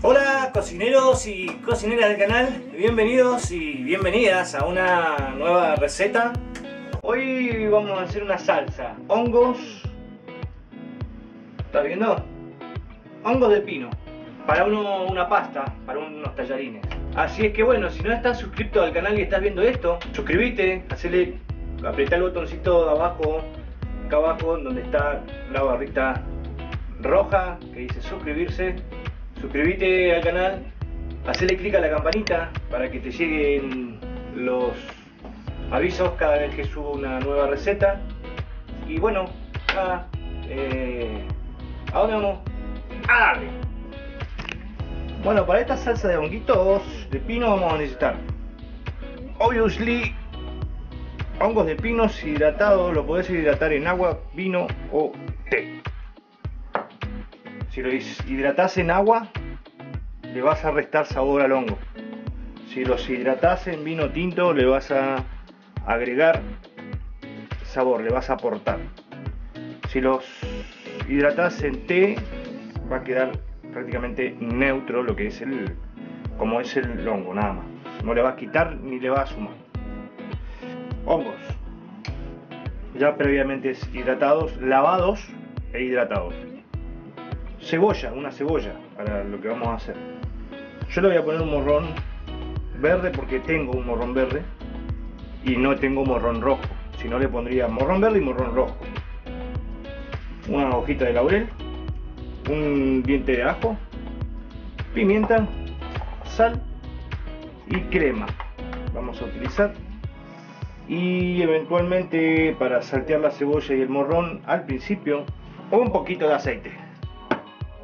Hola cocineros y cocineras del canal, bienvenidos y bienvenidas a una nueva receta. Hoy vamos a hacer una salsa, hongos, ¿estás viendo? Hongos de pino, para una pasta, para unos tallarines. Así es que bueno, si no estás suscrito al canal y estás viendo esto, suscríbete, apretá el botoncito de abajo, acá abajo donde está la barrita roja que dice suscribirse. Suscríbete al canal, hacele clic a la campanita para que te lleguen los avisos cada vez que subo una nueva receta. Y bueno, ¿a dónde vamos? ¡A darle! Bueno, para esta salsa de honguitos de pino vamos a necesitar, obviously, hongos de pinos hidratados. Lo podés hidratar en agua, vino o té. Si lo hidratás en agua, le vas a restar sabor al hongo. Si los hidratás en vino tinto, le vas a agregar sabor, le vas a aportar. Si los hidratás en té, va a quedar prácticamente neutro lo que es como es el hongo, nada más. No le vas a quitar ni le vas a sumar. Hongos ya previamente hidratados, lavados e hidratados. Cebolla, una cebolla para lo que vamos a hacer. Yo le voy a poner un morrón verde porque tengo un morrón verde y no tengo morrón rojo. Si no, le pondría morrón verde y morrón rojo. Una hojita de laurel, un diente de ajo, pimienta, sal y crema vamos a utilizar. Y eventualmente, para saltear la cebolla y el morrón al principio, un poquito de aceite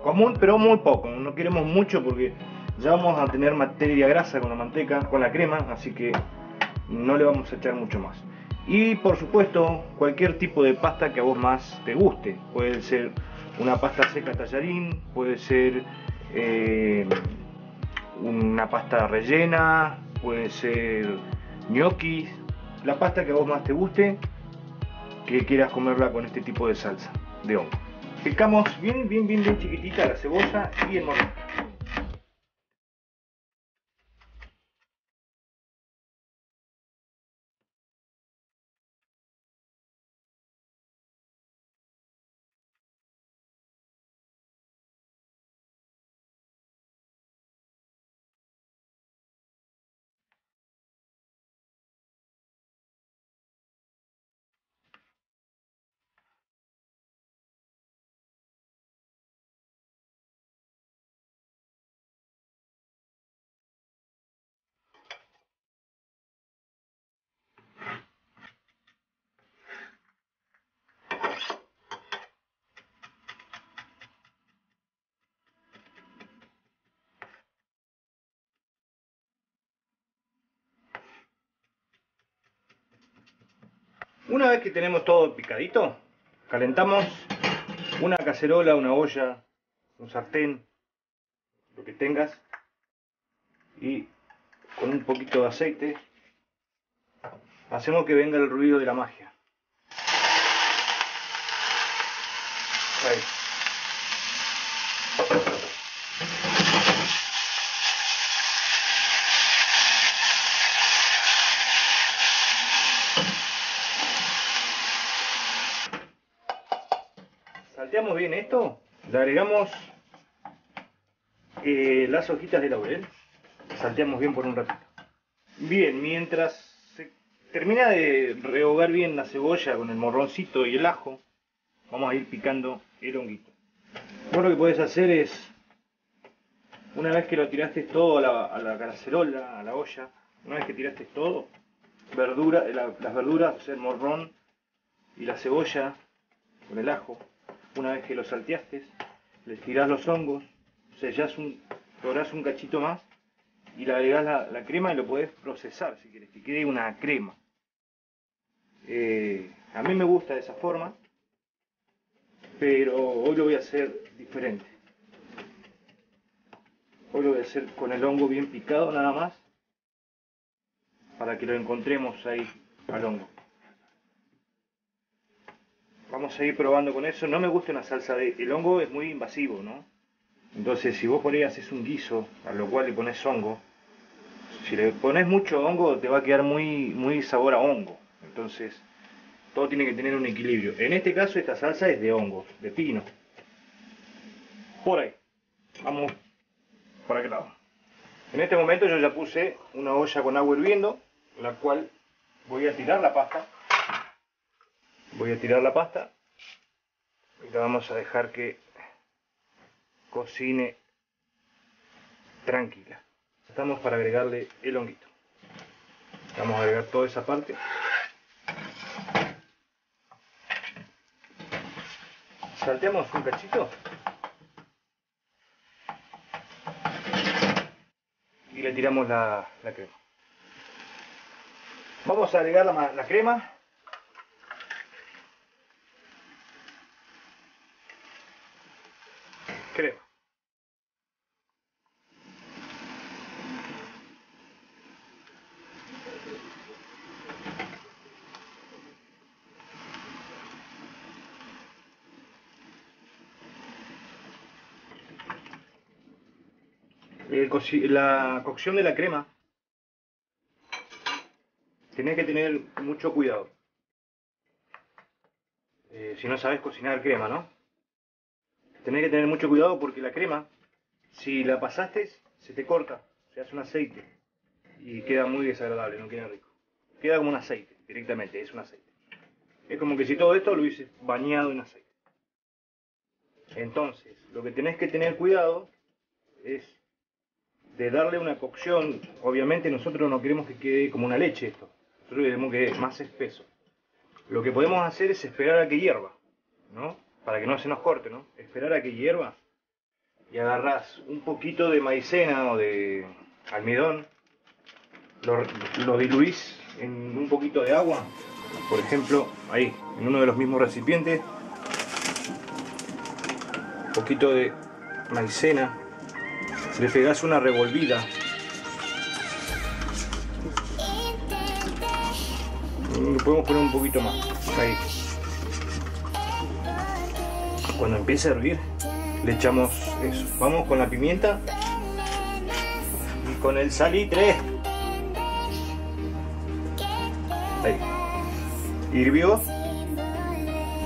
común, pero muy poco. No queremos mucho porque ya vamos a tener materia grasa con la manteca, con la crema, así que no le vamos a echar mucho más. Y por supuesto, cualquier tipo de pasta que a vos más te guste. Puede ser una pasta seca tallarín, puede ser una pasta rellena, puede ser ñoquis, la pasta que a vos más te guste, que quieras comerla con este tipo de salsa de hongo. Picamos bien chiquitita la cebolla y el morrón. Una vez que tenemos todo picadito, calentamos una cacerola, una olla, un sartén, lo que tengas, y con un poquito de aceite hacemos que venga el ruido de la magia. Ahí. Salteamos bien esto, le agregamos las hojitas de laurel, salteamos bien por un ratito. Bien, mientras se termina de rehogar bien la cebolla con el morroncito y el ajo, vamos a ir picando el honguito. Vos lo que podés hacer es, una vez que lo tiraste todo a la cacerola, a la olla, una vez que tiraste todo, las verduras, o sea, el morrón y la cebolla con el ajo, una vez que lo salteaste, le tirás los hongos, dorás un cachito más y le agregás la crema y lo podés procesar si querés, que quede una crema. A mí me gusta de esa forma, pero hoy lo voy a hacer diferente. Hoy lo voy a hacer con el hongo bien picado nada más, para que lo encontremos ahí al hongo. Vamos a ir probando con eso. No me gusta una salsa de... El hongo es muy invasivo, ¿no? Entonces, si vos por ahí haces un guiso, a lo cual le pones hongo, si le pones mucho hongo te va a quedar muy sabor a hongo. Entonces, todo tiene que tener un equilibrio. En este caso, esta salsa es de hongos, de pino. Por ahí. Vamos para aquel lado. En este momento yo ya puse una olla con agua hirviendo, la cual voy a tirar la pasta. Voy a tirar la pasta. Y la vamos a dejar que cocine tranquila. Estamos para agregarle el honguito. Vamos a agregar toda esa parte. Salteamos un cachito. Y le tiramos la crema. Vamos a agregar la crema. La cocción de la crema tenés que tener mucho cuidado, si no sabes cocinar crema, ¿no? Tenés que tener mucho cuidado porque la crema, si la pasaste, se te corta, se hace un aceite y queda muy desagradable, no queda rico. Queda como un aceite, directamente, es un aceite. Es como que si todo esto lo hubiese bañado en aceite. Entonces, lo que tenés que tener cuidado es de darle una cocción. Obviamente nosotros no queremos que quede como una leche esto, nosotros queremos que quede más espeso. Lo que podemos hacer es esperar a que hierva, ¿no? Para que no se nos corte, ¿no? Esperar a que hierva y agarrás un poquito de maicena o de almidón, lo diluís en un poquito de agua, por ejemplo, ahí, en uno de los mismos recipientes, un poquito de maicena. Le pegás una revolvida. Le podemos poner un poquito más. Ahí. Cuando empiece a hervir, le echamos eso. Vamos con la pimienta y con el salitre. Ahí. Hirvió.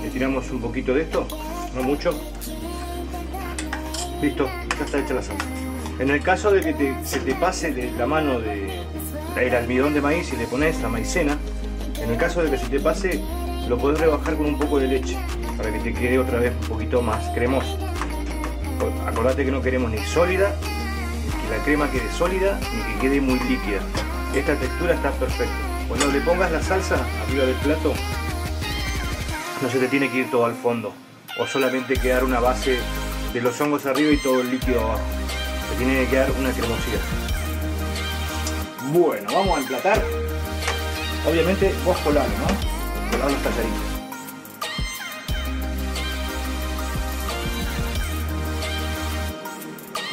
Le tiramos un poquito de esto, no mucho. Listo, ya está hecha la salsa. En el caso de que se te pase de la mano el almidón de maíz y le pones la maicena, en el caso de que se te pase, lo podés rebajar con un poco de leche para que te quede otra vez un poquito más cremoso. Acordate que no queremos ni sólida, que la crema quede sólida, ni que quede muy líquida. Esta textura está perfecta. Cuando le pongas la salsa arriba del plato, no se te tiene que ir todo al fondo o solamente quedar una base de los hongos arriba y todo el líquido abajo. Se tiene que quedar una cremosidad. Bueno, vamos a emplatar. Obviamente vos colás, ¿no? Colás los tallaritos.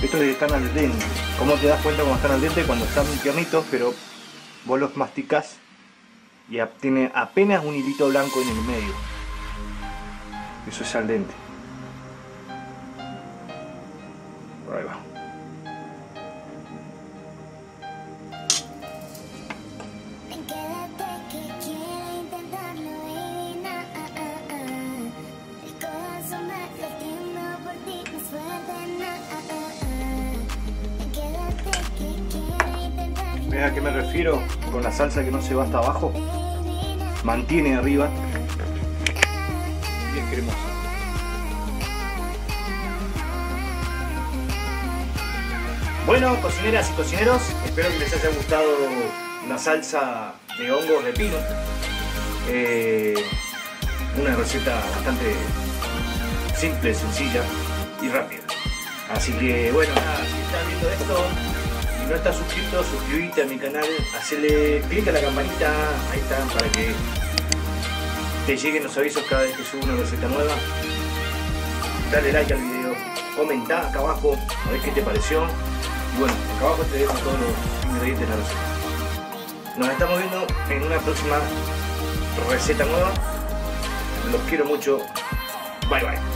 Estos están al dente. ¿Cómo te das cuenta cuando están al dente? Cuando están tiernitos, pero vos los masticás y tiene apenas un hilito blanco en el medio. Eso es al dente. Ahí va. ¿Ves a qué me refiero? Con la salsa que no se va hasta abajo, mantiene arriba y es cremosa. Bueno, cocineras y cocineros, espero que les haya gustado la salsa de hongos de pino. Una receta bastante simple, sencilla y rápida. Así que bueno, nada, si están viendo esto y no estás suscrito, suscríbete a mi canal, hacele clic a la campanita, ahí está, para que te lleguen los avisos cada vez que subo una receta nueva. Dale like al video, comenta acá abajo a ver qué te pareció. Bueno, acá abajo te dejo todos los ingredientes de la receta. Nos estamos viendo en una próxima receta nueva. Los quiero mucho. Bye bye.